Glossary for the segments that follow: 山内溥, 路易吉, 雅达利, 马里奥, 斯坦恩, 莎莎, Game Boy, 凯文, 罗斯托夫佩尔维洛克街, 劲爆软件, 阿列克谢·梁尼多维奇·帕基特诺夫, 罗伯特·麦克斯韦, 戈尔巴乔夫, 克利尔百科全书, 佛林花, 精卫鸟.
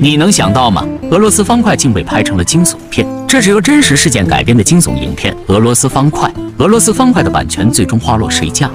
你能想到吗？俄罗斯方块竟被拍成了惊悚片，这是由真实事件改编的惊悚影片《俄罗斯方块》。俄罗斯方块的版权最终花落谁家？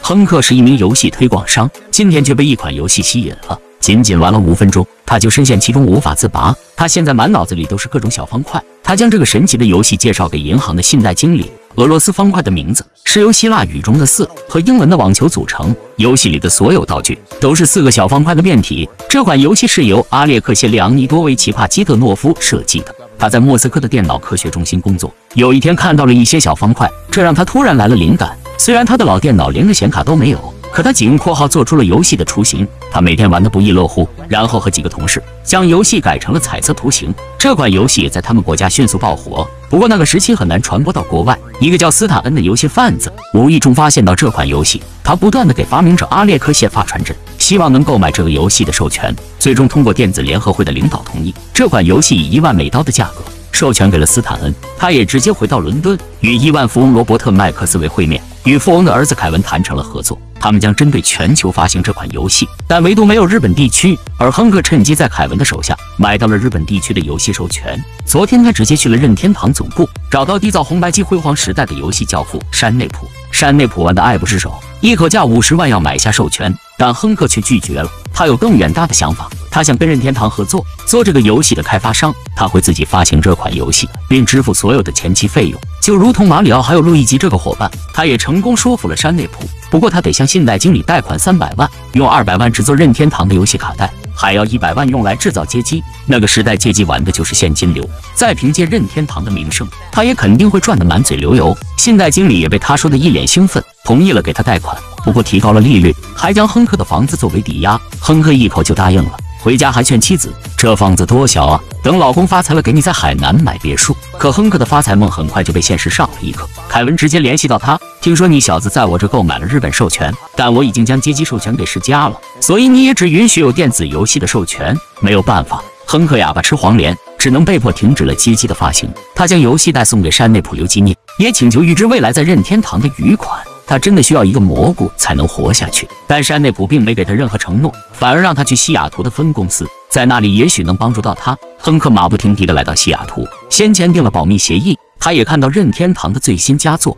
亨克是一名游戏推广商，今天却被一款游戏吸引了。 仅仅玩了5分钟，他就深陷其中无法自拔。他现在满脑子里都是各种小方块。他将这个神奇的游戏介绍给银行的信贷经理。俄罗斯方块的名字是由希腊语中的4和英文的网球组成。游戏里的所有道具都是4个小方块的变体。这款游戏是由阿列克谢·梁尼多维奇·帕基特诺夫设计的。他在莫斯科的电脑科学中心工作，有一天看到了一些小方块，这让他突然来了灵感。虽然他的老电脑连个显卡都没有。 可他仅用括号做出了游戏的雏形，他每天玩得不亦乐乎，然后和几个同事将游戏改成了彩色图形。这款游戏在他们国家迅速爆火，不过那个时期很难传播到国外。一个叫斯坦恩的游戏贩子无意中发现到这款游戏，他不断地给发明者阿列克谢发传真，希望能购买这个游戏的授权。最终通过电子联合会的领导同意，这款游戏以$10,000的价格授权给了斯坦恩。他也直接回到伦敦，与亿万富翁罗伯特·麦克斯韦会面，与富翁的儿子凯文谈成了合作。 他们将针对全球发行这款游戏，但唯独没有日本地区。而亨克趁机在凯文的手下买到了日本地区的游戏授权。昨天，他直接去了任天堂总部，找到缔造红白机辉煌时代的游戏教父山内溥。山内溥玩得爱不释手，一口价50万要买下授权，但亨克却拒绝了。他有更远大的想法，他想跟任天堂合作，做这个游戏的开发商。他会自己发行这款游戏，并支付所有的前期费用，就如同马里奥还有路易吉这个伙伴。他也成功说服了山内溥。 不过他得向信贷经理贷款300万，用200万制作任天堂的游戏卡带，还要100万用来制造街机。那个时代街机玩的就是现金流。再凭借任天堂的名声，他也肯定会赚得满嘴流油。信贷经理也被他说得一脸兴奋，同意了给他贷款，不过提高了利率，还将亨克的房子作为抵押。亨克一口就答应了，回家还劝妻子：“这房子多小啊！等老公发财了，给你在海南买别墅。”可亨克的发财梦很快就被现实上了一课。凯文直接联系到他。 听说你小子在我这购买了日本授权，但我已经将街机授权给世嘉了，所以你也只允许有电子游戏的授权。没有办法，亨克哑巴吃黄连，只能被迫停止了街机的发行。他将游戏带送给山内溥留纪念，也请求预知未来在任天堂的余款。他真的需要一个蘑菇才能活下去，但山内溥并没给他任何承诺，反而让他去西雅图的分公司，在那里也许能帮助到他。亨克马不停蹄地来到西雅图，先签订了保密协议，他也看到任天堂的最新佳作。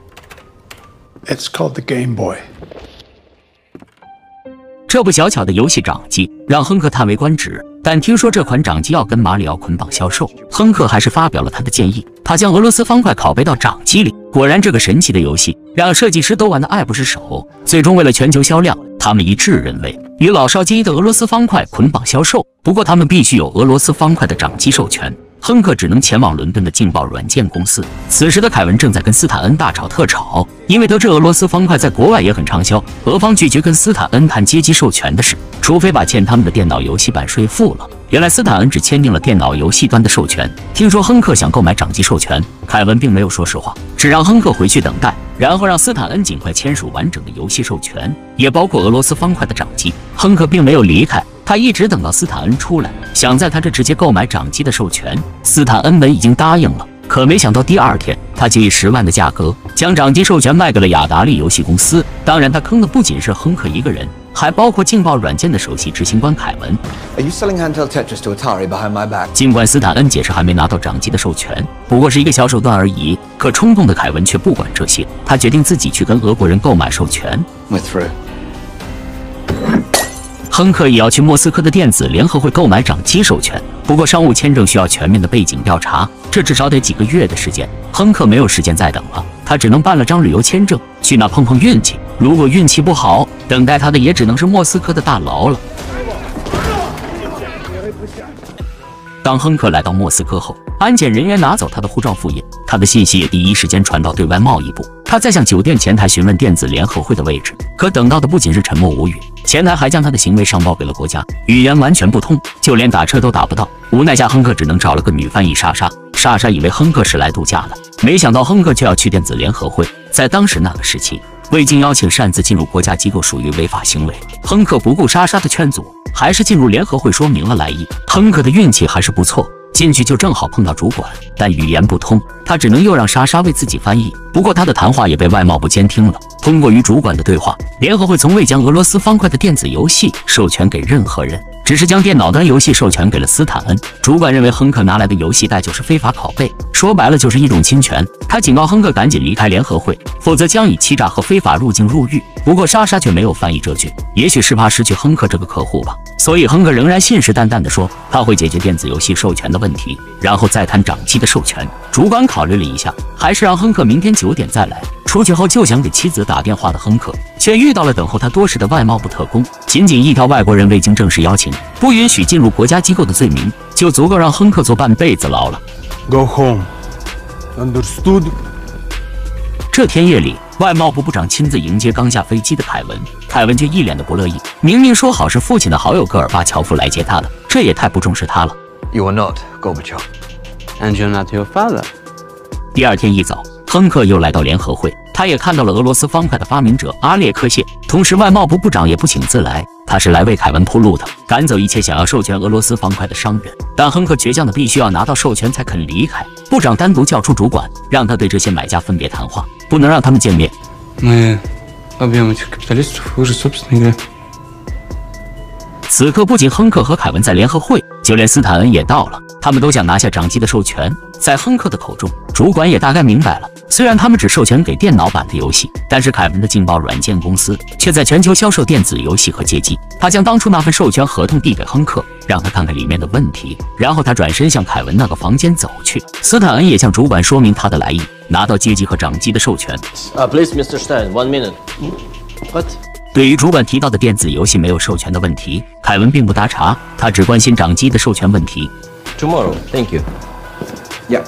It's called the Game Boy。这部小巧的游戏掌机让亨克叹为观止，但听说这款掌机要跟马里奥捆绑销售，亨克还是发表了他的建议。他将俄罗斯方块拷贝到掌机里，果然这个神奇的游戏让设计师都玩得爱不释手。最终为了全球销量，他们一致认为与老少皆宜的俄罗斯方块捆绑销售，不过他们必须有俄罗斯方块的掌机授权。 亨克只能前往伦敦的劲爆软件公司。此时的凯文正在跟斯坦恩大吵特吵，因为得知俄罗斯方块在国外也很畅销，俄方拒绝跟斯坦恩谈街机授权的事，除非把欠他们的电脑游戏版税付了。原来斯坦恩只签订了电脑游戏端的授权。听说亨克想购买掌机授权，凯文并没有说实话，只让亨克回去等待，然后让斯坦恩尽快签署完整的游戏授权，也包括俄罗斯方块的掌机。亨克并没有离开。 他一直等到斯坦恩出来，想在他这直接购买掌机的授权。斯坦恩本已经答应了，可没想到第二天，他就以10万的价格将掌机授权卖给了雅达利游戏公司。当然，他坑的不仅是亨克一个人，还包括劲爆软件的首席执行官凯文。尽管斯坦恩解释还没拿到掌机的授权，不过是一个小手段而已，可冲动的凯文却不管这些，他决定自己去跟俄国人购买授权。 亨克也要去莫斯科的电子联合会购买掌机授权，不过商务签证需要全面的背景调查，这至少得几个月的时间。亨克没有时间再等了，他只能办了张旅游签证，去那碰碰运气。如果运气不好，等待他的也只能是莫斯科的大牢了。当亨克来到莫斯科后，安检人员拿走他的护照复印，他的信息也第一时间传到对外贸易部。 他在向酒店前台询问电子联合会的位置，可等到的不仅是沉默无语，前台还将他的行为上报给了国家，语言完全不通，就连打车都打不到。无奈下，亨克只能找了个女翻译莎莎。莎莎以为亨克是来度假的，没想到亨克却要去电子联合会。在当时那个时期，未经邀请擅自进入国家机构属于违法行为。亨克不顾莎莎的劝阻，还是进入联合会说明了来意。亨克的运气还是不错。 进去就正好碰到主管，但语言不通，他只能又让莎莎为自己翻译。不过他的谈话也被外贸部监听了。通过与主管的对话，联合会从未将俄罗斯方块的电子游戏授权给任何人。只是将电脑端游戏授权给了斯坦恩。主管认为亨克拿来的游戏带就是非法拷贝，说白了就是一种侵权。他警告亨克赶紧离开联合会，否则将以欺诈和非法入境入狱。不过莎莎却没有翻译这句，也许是怕失去亨克这个客户吧。所以亨克仍然信誓旦旦地说他会解决电子游戏授权的问题，然后再谈掌机的授权。主管考虑了一下，还是让亨克明天9点再来。出去后就想给妻子打电话的亨克，却遇到了等候他多时的外贸部特工。仅仅一条外国人未经正式邀请，不允许进入国家机构的罪名，就足够让亨克坐半辈子牢了。Go home, understood? 这天夜里，外贸部部长亲自迎接刚下飞机的凯文，凯文却一脸的不乐意。明明说好是父亲的好友戈尔巴乔夫来接他的，这也太不重视他了。You are not Gorbachev, and you're not your father. 第二天一早，亨克又来到联合会。他也看到了俄罗斯方块的发明者阿列克谢，同时外贸部部长也不请自来，他是来为凯文铺路的，赶走一切想要授权俄罗斯方块的商人。但亨克倔强的必须要拿到授权才肯离开。部长单独叫出主管，让他对这些买家分别谈话，不能让他们见面。此刻不仅亨克和凯文在联合会，就连斯坦恩也到了，他们都想拿下掌机的授权。在亨克的口中，主管也大概明白了，虽然他们只授权给电脑版的游戏，但是凯文的劲爆软件公司却在全球销售电子游戏和街机。他将当初那份授权合同递给亨克，让他看看里面的问题，然后他转身向凯文那个房间走去。斯坦恩也向主管说明他的来意，拿到街机和掌机的授权。Please, Mr. Stein, 1 minute. What? 对于主管提到的电子游戏没有授权的问题，凯文并不搭茬，他只关心掌机的授权问题。Tomorrow, thank you. Yeah.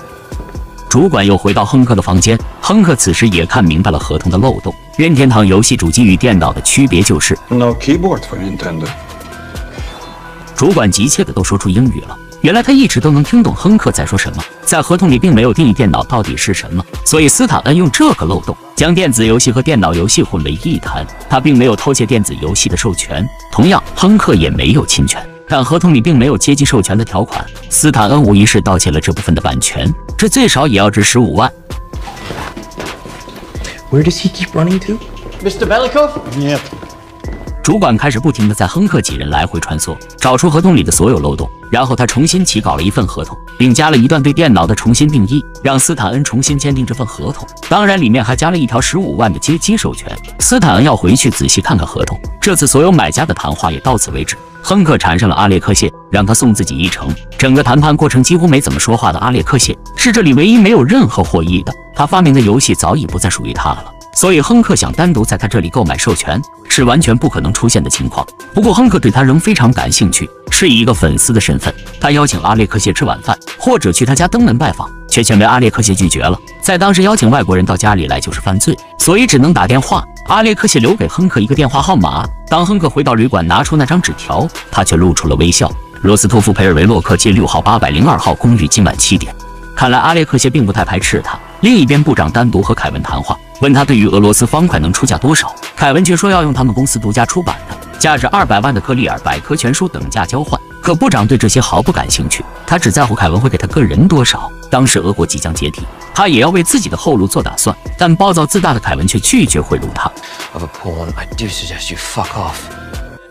主管又回到亨克的房间，亨克此时也看明白了合同的漏洞。任天堂游戏主机与电脑的区别就是 No keyboard for Nintendo。主管急切的都说出英语了。原来他一直都能听懂亨克在说什么，在合同里并没有定义电脑到底是什么，所以斯坦恩用这个漏洞将电子游戏和电脑游戏混为一谈。他并没有偷窃电子游戏的授权，同样亨克也没有侵权，但合同里并没有街机授权的条款。斯坦恩无疑是盗窃了这部分的版权，这最少也要值15万。Where does he keep running to, Mr. Belikov? Yep. 主管开始不停地在亨克几人来回穿梭，找出合同里的所有漏洞，然后他重新起稿了一份合同，并加了一段对电脑的重新定义，让斯坦恩重新签订这份合同。当然里面还加了一条15万的街机授权。斯坦恩要回去仔细看看合同。这次所有买家的谈话也到此为止。亨克缠上了阿列克谢，让他送自己一程。整个谈判过程几乎没怎么说话的阿列克谢是这里唯一没有任何获益的，他发明的游戏早已不再属于他了。所以亨克想单独在他这里购买授权是完全不可能出现的情况。不过亨克对他仍非常感兴趣，是以一个粉丝的身份，他邀请阿列克谢吃晚饭或者去他家登门拜访，却全被阿列克谢拒绝了。在当时邀请外国人到家里来就是犯罪，所以只能打电话。阿列克谢留给亨克一个电话号码，当亨克回到旅馆拿出那张纸条，他却露出了微笑。罗斯托夫佩尔维洛克街6号802号公寓，今晚7点。看来阿列克谢并不太排斥他。另一边，部长单独和凯文谈话，问他对于俄罗斯方块能出价多少，凯文却说要用他们公司独家出版的价值200万的克利尔百科全书等价交换。可部长对这些毫不感兴趣，他只在乎凯文会给他个人多少。当时俄国即将解体，他也要为自己的后路做打算，但暴躁自大的凯文却拒绝贿赂他。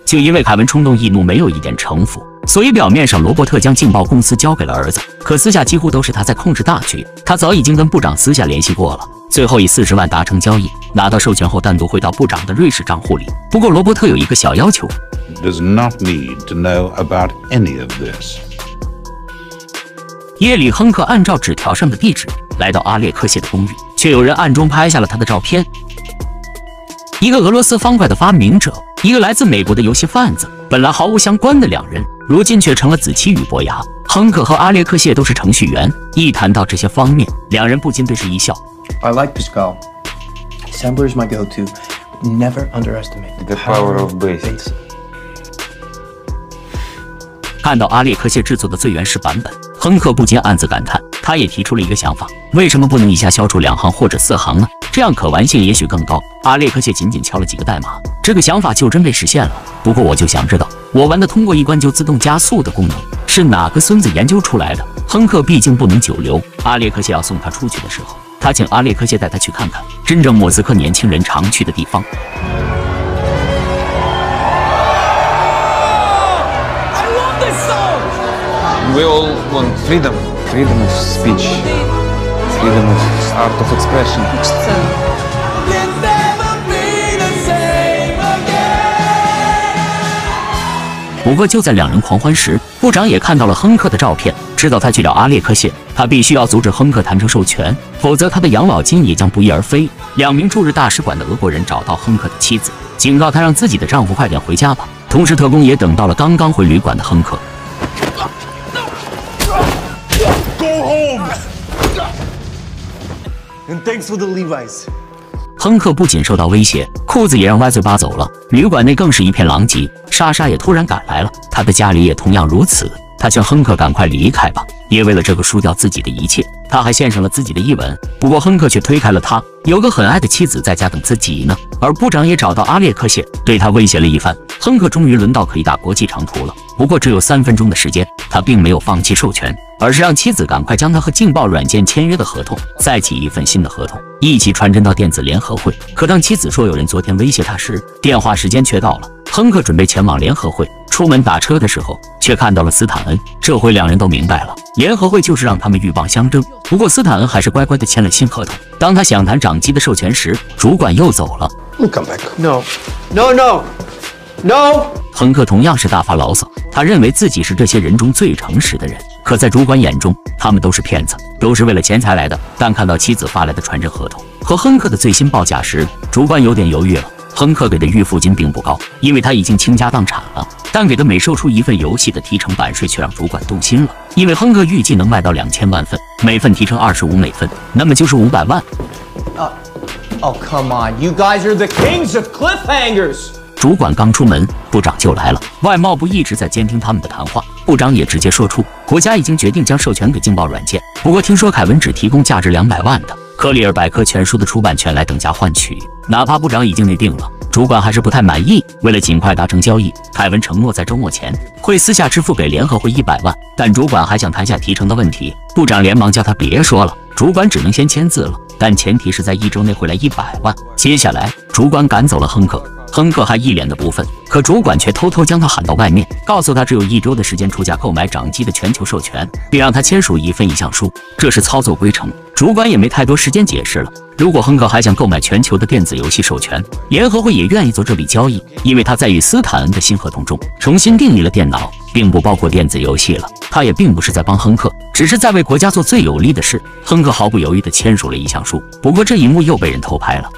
就因为凯文冲动易怒，没有一点城府，所以表面上罗伯特将劲爆公司交给了儿子，可私下几乎都是他在控制大局。他早已经跟部长私下联系过了，最后以40万达成交易。拿到授权后，单独汇到部长的瑞士账户里。不过罗伯特有一个小要求 ，Does not need to know about any of this。夜里，亨克按照纸条上的地址来到阿列克谢的公寓，却有人暗中拍下了他的照片。一个俄罗斯方块的发明者，一个来自美国的游戏贩子，本来毫无相关的两人，如今却成了子期与伯牙。亨克和阿列克谢都是程序员，一谈到这些方面，两人不禁对视一笑。I like Pascal. Assembler is my go-to. Never underestimate the power of basics. 看到阿列克谢制作的最原始版本，亨克不禁暗自感叹。他也提出了一个想法，为什么不能一下消除2行或者4行呢？这样可玩性也许更高。阿列克谢仅仅敲了几个代码，这个想法就真被实现了。不过我就想知道，我玩的通过一关就自动加速的功能是哪个孙子研究出来的？亨克毕竟不能久留，阿列克谢要送他出去的时候，他请阿列克谢带他去看看真正莫斯科年轻人常去的地方。we all want freedom. Freedom of speech. Freedom of art of expression. You'll never be the same again. 不过就在两人狂欢时，部长也看到了亨克的照片，知道他去找阿列克谢。他必须要阻止亨克谈成授权，否则他的养老金也将不翼而飞。两名驻日大使馆的俄国人找到亨克的妻子，警告他让自己的丈夫快点回家吧。 同时，特工也等到了刚刚回旅馆的亨克。亨克不仅受到威胁，裤子也让歪嘴巴走了。旅馆内更是一片狼藉。莎莎也突然赶来了，她的家里也同样如此。她劝亨克赶快离开吧，也为了这个输掉自己的一切。她还献上了自己的一吻，不过亨克却推开了她。有个很爱的妻子在家等自己呢。而部长也找到阿列克谢，对他威胁了一番。 亨克终于轮到可以打国际长途了，不过只有3分钟的时间，他并没有放弃授权，而是让妻子赶快将他和劲爆软件签约的合同再起一份新的合同，一起传真到电子联合会。可当妻子说有人昨天威胁他时，电话时间却到了。亨克准备前往联合会，出门打车的时候却看到了斯坦恩。这回两人都明白了，联合会就是让他们鹬蚌相争。不过斯坦恩还是乖乖地签了新合同。当他想谈掌机的授权时，主管又走了。We'll come back. No, no, no. No， 亨克同样是大发牢骚，他认为自己是这些人中最诚实的人。可在主管眼中，他们都是骗子，都是为了钱财来的。但看到妻子发来的传真合同和亨克的最新报价时，主管有点犹豫了。亨克给的预付金并不高，因为他已经倾家荡产了。但给的每售出一份游戏的提成版税却让主管动心了，因为亨克预计能卖到2000万份，每份提成25美分，那么就是500万。Oh come on, you guys are the kings of cliffhangers. 主管刚出门，部长就来了。外贸部一直在监听他们的谈话，部长也直接说出，国家已经决定将授权给劲爆软件，不过听说凯文只提供价值200万的《科里尔百科全书》的出版权来等价换取。哪怕部长已经内定了，主管还是不太满意。为了尽快达成交易，凯文承诺在周末前会私下支付给联合会100万，但主管还想谈下提成的问题。部长连忙叫他别说了，主管只能先签字了，但前提是在1周内会来100万。接下来，主管赶走了亨克。 亨克还一脸的不忿，可主管却偷偷将他喊到外面，告诉他只有1周的时间出价购买掌机的全球授权，并让他签署一份意向书，这是操作规程。主管也没太多时间解释了。如果亨克还想购买全球的电子游戏授权，联合会也愿意做这笔交易，因为他在与斯坦恩的新合同中重新定义了电脑，并不包括电子游戏了。他也并不是在帮亨克，只是在为国家做最有利的事。亨克毫不犹豫地签署了意向书，不过这一幕又被人偷拍了。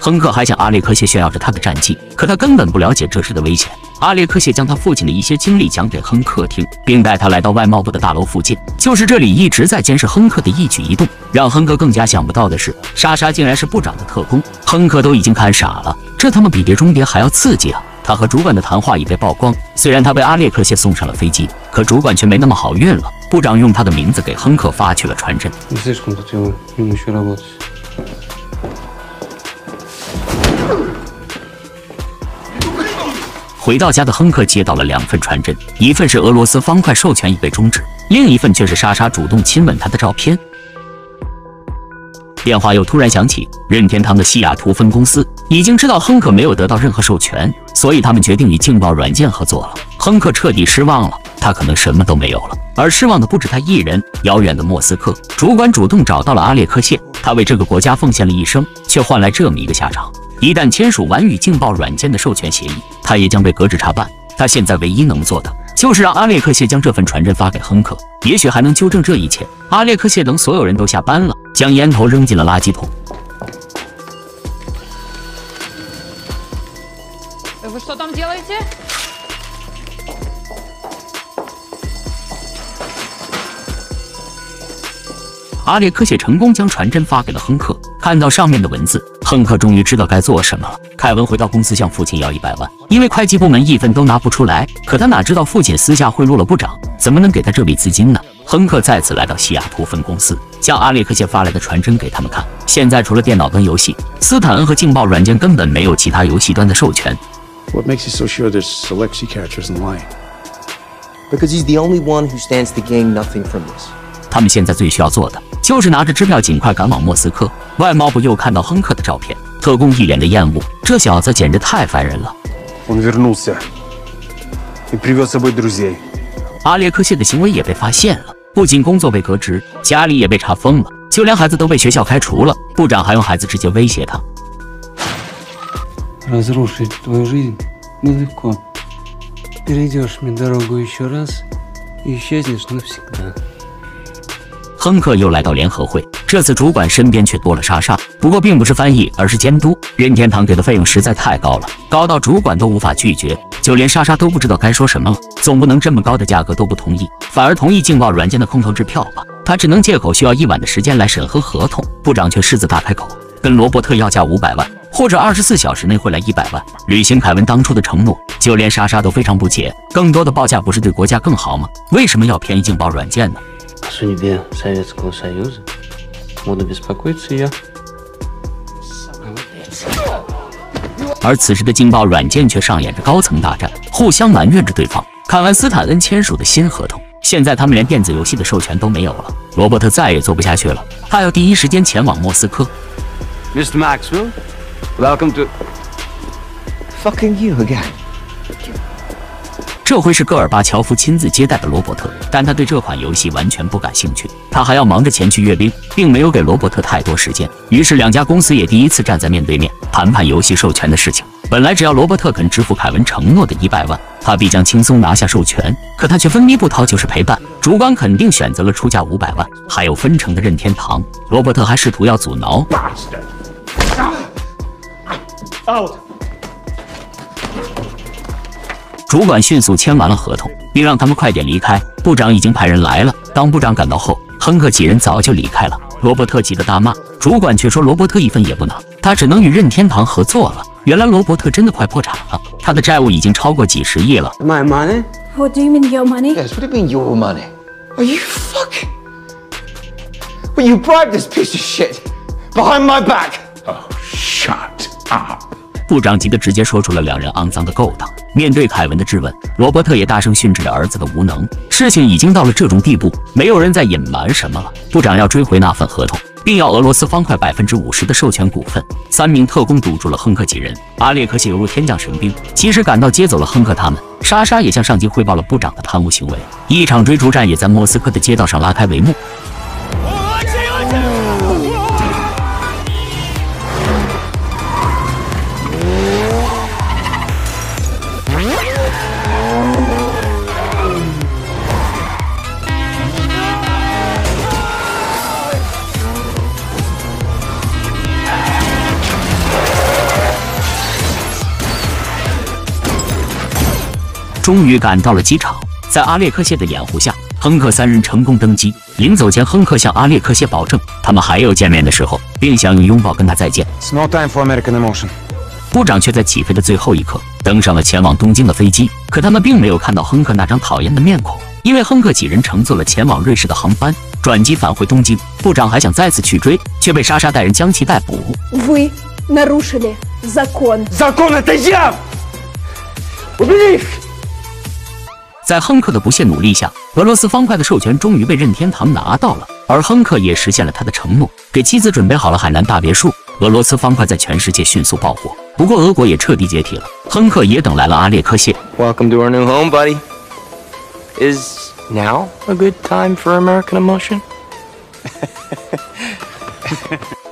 亨克还向阿列克谢炫耀着他的战绩，可他根本不了解这事的危险。阿列克谢将他父亲的一些经历讲给亨克听，并带他来到外贸部的大楼附近，就是这里一直在监视亨克的一举一动。让亨克更加想不到的是，莎莎竟然是部长的特工，亨克都已经看傻了，这他妈比碟中谍还要刺激啊！ 他和主管的谈话已被曝光，虽然他被阿列克谢送上了飞机，可主管却没那么好运了。部长用他的名字给亨克发去了传真。 回到家的亨克接到了2份传真，一份是俄罗斯方块授权已被终止，另一份却是莎莎主动亲吻他的照片。电话又突然响起，任天堂的西雅图分公司已经知道亨克没有得到任何授权，所以他们决定与劲爆软件合作了。亨克彻底失望了，他可能什么都没有了。而失望的不止他一人。遥远的莫斯科，主管主动找到了阿列克谢，他为这个国家奉献了一生，却换来这么一个下场。 一旦签署完与劲爆软件的授权协议，他也将被革职查办。他现在唯一能做的，就是让阿列克谢将这份传真发给亨克，也许还能纠正这一切。阿列克谢等所有人都下班了，将烟头扔进了垃圾桶。阿列克谢成功将传真发给了亨克，看到上面的文字。 亨克终于知道该做什么了。凯文回到公司向父亲要100万，因为会计部门一分都拿不出来。可他哪知道父亲私下贿赂了部长，怎么能给他这笔资金呢？亨克再次来到西雅图分公司，将阿列克谢发来的传真给他们看。现在除了电脑跟游戏，斯坦恩和劲爆软件根本没有其他游戏端的授权。What makes you so sure there's Alexei catchers in line? Because he's the only one who stands to gain nothing from this. 他们现在最需要做的就是拿着支票尽快赶往莫斯科。外贸部又看到亨克的照片，特工一脸的厌恶，这小子简直太烦人了。阿列克谢的行为也被发现了，不仅工作被革职，家里也被查封了，就连孩子都被学校开除了。部长还用孩子直接威胁他。 Разрушить твою жизнь нелегко. Перейдешь мне дорогу еще раз и исчезнешь навсегда. 亨克又来到联合会，这次主管身边却多了莎莎，不过并不是翻译，而是监督。任天堂给的费用实在太高了，高到主管都无法拒绝，就连莎莎都不知道该说什么了。总不能这么高的价格都不同意，反而同意劲爆软件的空头支票吧？他只能借口需要一晚的时间来审核合同。部长却狮子大开口，跟罗伯特要价500万。 或者24小时内会来100万，履行凯文当初的承诺，就连莎莎都非常不解。更多的报价不是对国家更好吗？为什么要便宜劲爆软件呢？ 而此时的劲爆软件却上演着高层大战，互相埋怨着对方。看完斯坦恩签署的新合同，现在他们连电子游戏的授权都没有了。罗伯特再也做不下去了，他要第一时间前往莫斯科。Mr. Maxwell. Welcome to fucking you again。这回是戈尔巴乔夫亲自接待的罗伯特，但他对这款游戏完全不感兴趣。他还要忙着前去阅兵，并没有给罗伯特太多时间。于是两家公司也第一次站在面对面谈判游戏授权的事情。本来只要罗伯特肯支付凯文承诺的100万，他必将轻松拿下授权。可他却昏迷不逃，就是陪伴。主管肯定选择了出价500万，还有分成的任天堂。罗伯特还试图要阻挠。 Out。 主管迅速签完了合同，并让他们快点离开。部长已经派人来了。当部长赶到后，亨克几人早就离开了。罗伯特急得大骂，主管却说罗伯特一分也不拿，他只能与任天堂合作了。原来罗伯特真的快破产了，他的债务已经超过几10亿了。My money? What do you mean your money? Yes, what do you mean your money? Are you fucking? Well, you bribed this piece of shit behind my back. Oh, shut up. 部长急得直接说出了两人肮脏的勾当。面对凯文的质问，罗伯特也大声训斥着儿子的无能。事情已经到了这种地步，没有人再隐瞒什么了。部长要追回那份合同，并要俄罗斯方块50%的授权股份。3名特工堵住了亨克几人，阿列克谢犹如天降神兵，及时赶到接走了亨克他们。莎莎也向上级汇报了部长的贪污行为。一场追逐战也在莫斯科的街道上拉开帷幕。 终于赶到了机场，在阿列克谢的掩护下，亨克3人成功登机。临走前，亨克向阿列克谢保证，他们还有见面的时候，并想用拥抱跟他再见。It's not time for American emotion。部长却在起飞的最后一刻登上了前往东京的飞机，可他们并没有看到亨克那张讨厌的面孔，因为亨克几人乘坐了前往瑞士的航班，转机返回东京。部长还想再次去追，却被莎莎带人将其逮捕。Вы нарушили закон. Закон это я. Убери их. 在亨克的不懈努力下，俄罗斯方块的授权终于被任天堂拿到了，而亨克也实现了他的承诺，给妻子准备好了海南大别墅。俄罗斯方块在全世界迅速爆火，不过俄国也彻底解体了。亨克也等来了阿列克谢。Welcome to our new home, buddy. Is now a good time for American emotion?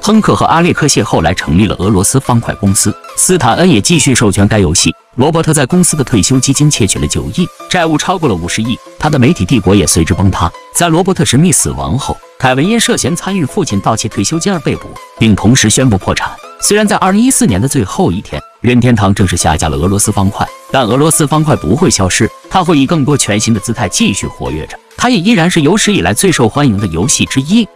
亨克和阿列克谢后来成立了俄罗斯方块公司，斯坦恩也继续授权该游戏。 罗伯特在公司的退休基金窃取了9亿，债务超过了50亿，他的媒体帝国也随之崩塌。在罗伯特神秘死亡后，凯文因涉嫌参与父亲盗窃退休金而被捕，并同时宣布破产。虽然在2014年的最后一天，任天堂正式下架了俄罗斯方块，但俄罗斯方块不会消失，它会以更多全新的姿态继续活跃着。它也依然是有史以来最受欢迎的游戏之一。